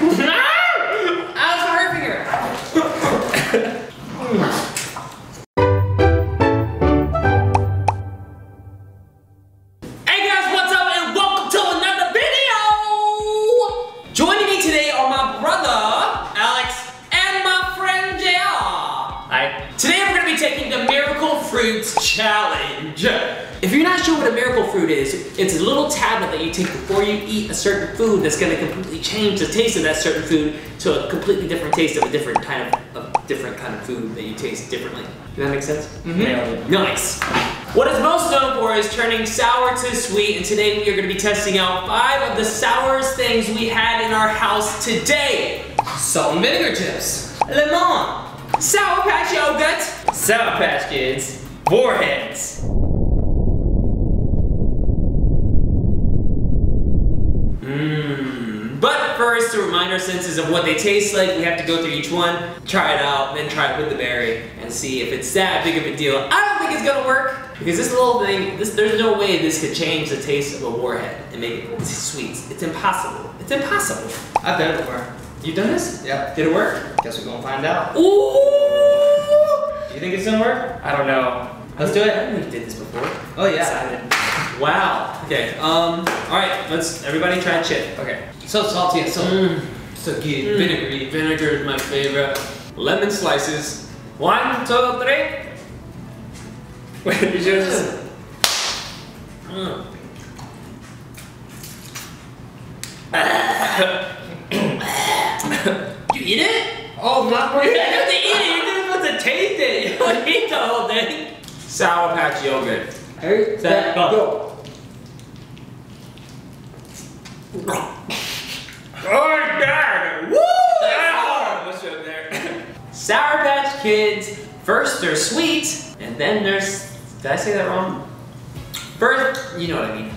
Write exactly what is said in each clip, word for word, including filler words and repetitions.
Alex, hurt finger. Challenge. If you're not sure what a miracle fruit is, it's a little tablet that you take before you eat a certain food that's going to completely change the taste of that certain food to a completely different taste of a different kind of, of different kind of food that you taste differently. Does that make sense? Mm-hmm. Yeah. Nice. What it's most known for is turning sour to sweet, and today we are going to be testing out five of the sourest things we had in our house today. Salt and vinegar chips, lemon, Sour Patch yogurt, Sour Patch Kids, Warheads. Mmm. But first, to remind our senses of what they taste like, we have to go through each one, try it out, then try it with the berry, and see if it's that big of a deal. I don't think it's gonna work, because this little thing, this, there's no way this could change the taste of a Warhead and make it sweet. It's impossible. It's impossible. I've done it before. You've done this? Yeah. Did it work? Guess we're gonna find out. Ooh! You think it's gonna work? I don't know. Let's do it. I think we did this before. Oh yeah. Excited. Wow. Okay. Um. All right. Let's everybody try a chip. Okay. So salty and so mm. so good. Mm. Vinegary. Vinegar is my favorite. Lemon slices. One, two, three. Wait. You just. Mm. You eat it? Oh, not really. You have to eat it. Taste it! You don't eat the whole thing! Sour Patch yogurt. Hey, set, go! Oh my god! Woo! That's sour! There? Sour Patch Kids. First they're sweet, and then there's... Did I say that wrong? First, you know what I mean.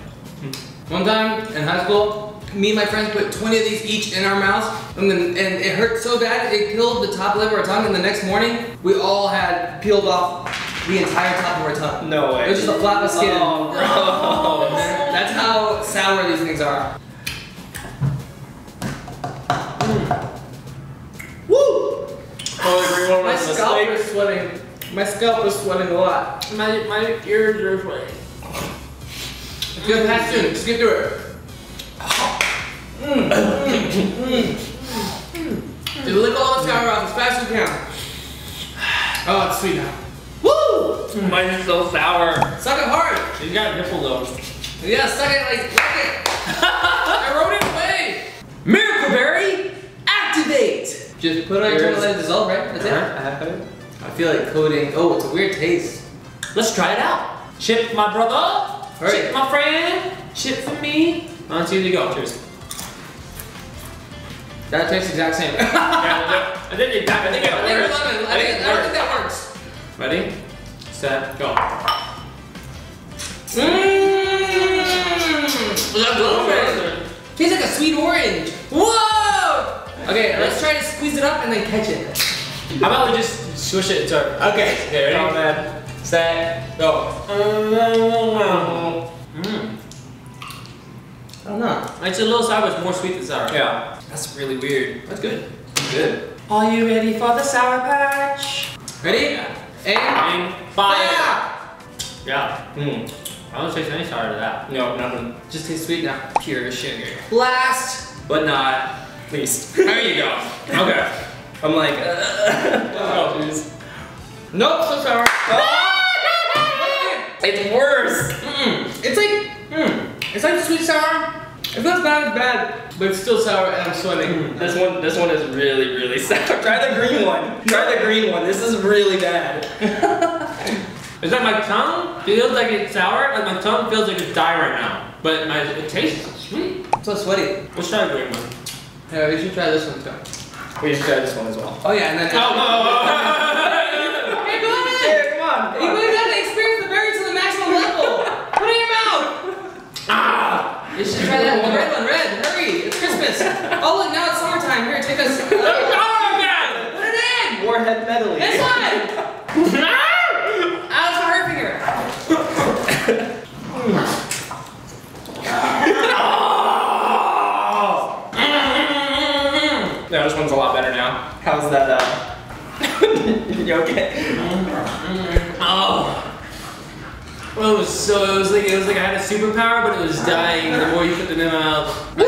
One time in high school, me and my friends put twenty of these each in our mouths, and, then, and it hurt so bad it killed the top lip of our tongue, and the next morning we all had peeled off the entire top of our tongue. No way. It was just a flap of skin. Oh, oh. That's how sour these things are. Mm. Woo! Holy my scalp is sweating. My scalp is sweating a lot. My, my ears are sweating. Good passion, just get through it. Mm. Mm. Mm. Dude, lick all the sour off as fast as you can. Oh, it's sweet now. Woo! Mine is so sour. Suck it hard. You got a nipple though. Yeah, suck it like, suck it. I wrote it away. Miracleberry, activate. Just put it on your tongue and let it dissolve, right? That's uh-huh. it. I feel like coating. Oh, it's a weird taste. Let's try it out. Chip my brother. Hurry. Chip my friend. Chip for me. On to you go. Cheers. That tastes the exact same. yeah, I think it I think it works. I think that works. Ready? Set. Go. Mmm! That blueberry tastes like a sweet orange. Whoa! Okay, let's try to squeeze it up and then catch it. How about we just swish it into our... Okay. Okay, ready? Man. Set. Go. Mmm. I don't know. It's a little sour, it's more sweet than sour. Yeah. That's really weird. That's good. That's good. Are you ready for the Sour Patch? Ready? Aim. Aim. Fire! Yeah. Mm. I don't taste any sour to that. No, nothing. Just tastes sweet now. Pure sugar. Last, but not least. There you go. Okay. I'm like, uh, oh, please. Nope, so sour. Oh. It's worse. Mm. It's like, mm. It's like sweet sour. It's not as bad, but it's still sour and I'm sweating. Mm, this one this one is really, really sour. Try the green one. Try the green one. This is really bad. Is that my tongue? It feels like it's sour, like my tongue feels like it's dry right now. But my, it tastes sweet. It's so sweaty. Let's try the green one. Yeah, we should try this one too. We should try this one as well. Oh yeah, and then- Oh, oh, oh, oh. Hey, go ahead! Yeah, come on! Come on. You got to experience the berry to the maximum level! Put it in your mouth! Ah! You should try that one. Red one, red. Hurry, it's Christmas. Oh look, now it's summertime. Here, take us. Oh god! Put it in. Warhead medley. This one. Alex, hurt finger. Oh. No, this one's a lot better now. How's that? Uh... you okay? Mm-hmm. Oh, well, it was so it was like it was like I had a superpower, but it was dying. The more you put them in my mouth, it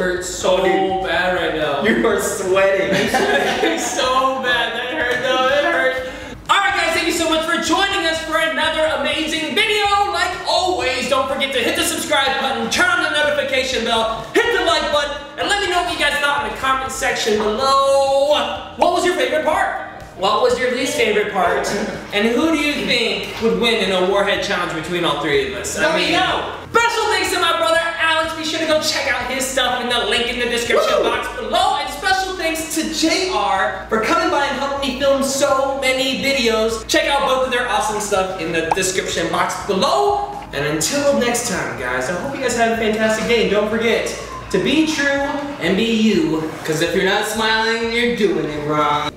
hurts so oh, bad right now. You are sweating. It's so bad. That hurt though. It hurt. All right, guys, thank you so much for joining us for another amazing video. Like always, don't forget to hit the subscribe button, turn on the notification bell, hit the like button. And let me know what you guys thought in the comment section below. What was your favorite part? What was your least favorite part? And who do you think would win in a Warhead challenge between all three of us? Let I mean, me know. Special thanks to my brother Alex. Be sure to go check out his stuff in the link in the description Woo! box below. And special thanks to J R for coming by and helping me film so many videos. Check out both of their awesome stuff in the description box below. And until next time, guys, I hope you guys have a fantastic day. And don't forget to be true and be you, because if you're not smiling, you're doing it wrong.